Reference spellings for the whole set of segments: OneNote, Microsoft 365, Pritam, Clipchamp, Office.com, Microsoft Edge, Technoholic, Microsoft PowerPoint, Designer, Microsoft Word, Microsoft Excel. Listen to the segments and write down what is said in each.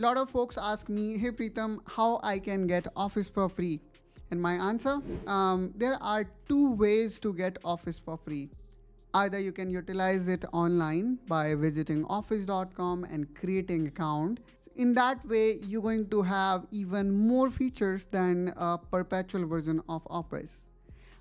Lot of folks ask me, hey Pritam, how I can get Office for free? And my answer, there are two ways to get Office for free. Either you can utilize it online by visiting office.com and creating an account. In that way, you're going to have even more features than a perpetual version of Office.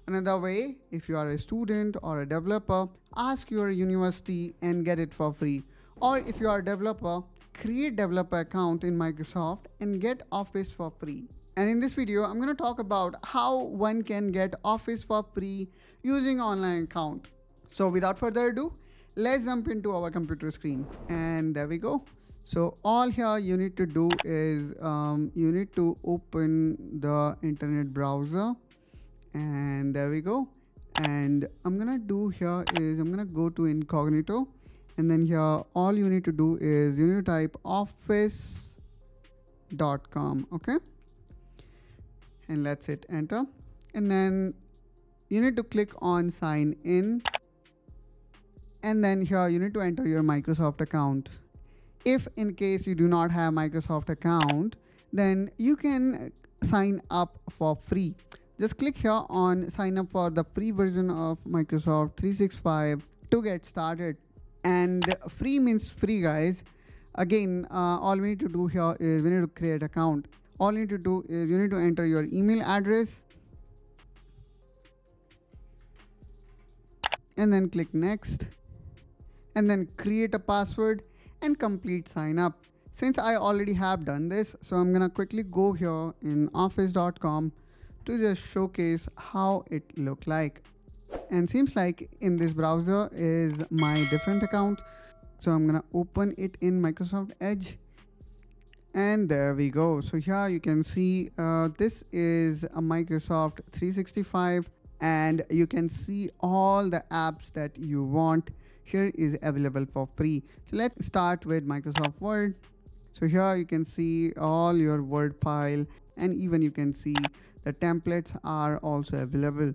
Another way, if you are a student or a developer, ask your university and get it for free. Or if you are a developer, create a developer account in Microsoft and get Office for free. And in this video, I'm going to talk about how one can get Office for free using online account. So without further ado, let's jump into our computer screen. And there we go. So all here you need to do is you need to open the internet browser. And there we go. And I'm going to do here is I'm going to go to incognito. And then here, all you need to do is you need to type office.com. Okay. And let's hit enter. And then you need to click on sign in. And then here you need to enter your Microsoft account. If in case you do not have Microsoft account, then you can sign up for free. Just click here on sign up for the free version of Microsoft 365 to get started. And free means free, guys. Again, all we need to do here is we need to create an account. All you need to do is you need to enter your email address and then click next and then create a password and complete sign up. Since I already have done this, so I'm gonna quickly go here in office.com to just showcase how it look like. And seems like in this browser is my different account. So I'm gonna open it in Microsoft Edge. And there we go. So here you can see this is a Microsoft 365 and you can see all the apps that you want here is available for free. So let's start with Microsoft Word. So here you can see all your Word file and even you can see the templates are also available.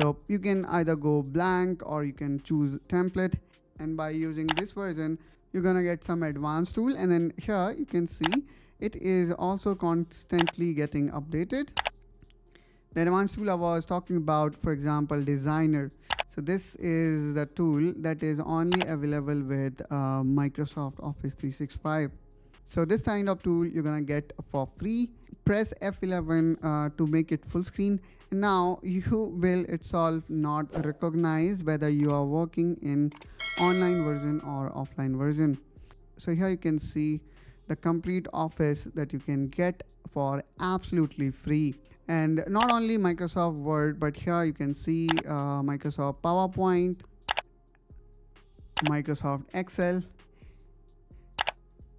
So you can either go blank or you can choose template. And by using this version, you're going to get some advanced tool. And then here you can see it is also constantly getting updated. The advanced tool I was talking about, for example, Designer. So this is the tool that is only available with Microsoft Office 365. So this kind of tool you're going to get for free. Press F11 to make it full screen. Now you will itself not recognize whether you are working in online version or offline version. So here you can see the complete Office that you can get for absolutely free. And not only Microsoft Word, but here you can see Microsoft PowerPoint, Microsoft Excel,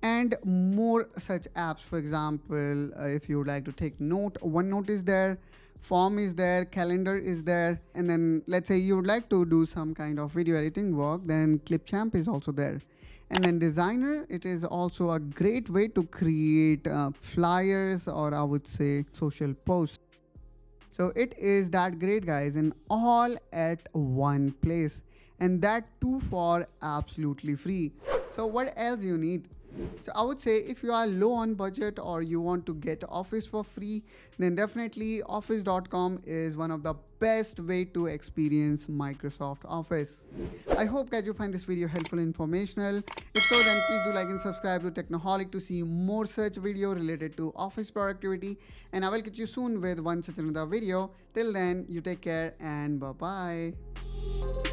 and more such apps. For example, if you would like to take note, OneNote is there, form is there, calendar is there. And then let's say you would like to do some kind of video editing work, then Clipchamp is also there. And then Designer, it is also a great way to create flyers or I would say social posts. So it is that great, guys, and all at one place. And that too for absolutely free. So what else you need? So I would say if you are low on budget or you want to get Office for free, then definitely office.com is one of the best way to experience Microsoft Office. I hope guys you find this video helpful and informational. If so, then please do like and subscribe to Technoholic to see more such video related to office productivity. And I will catch you soon with one such another video. Till then, you take care and bye-bye.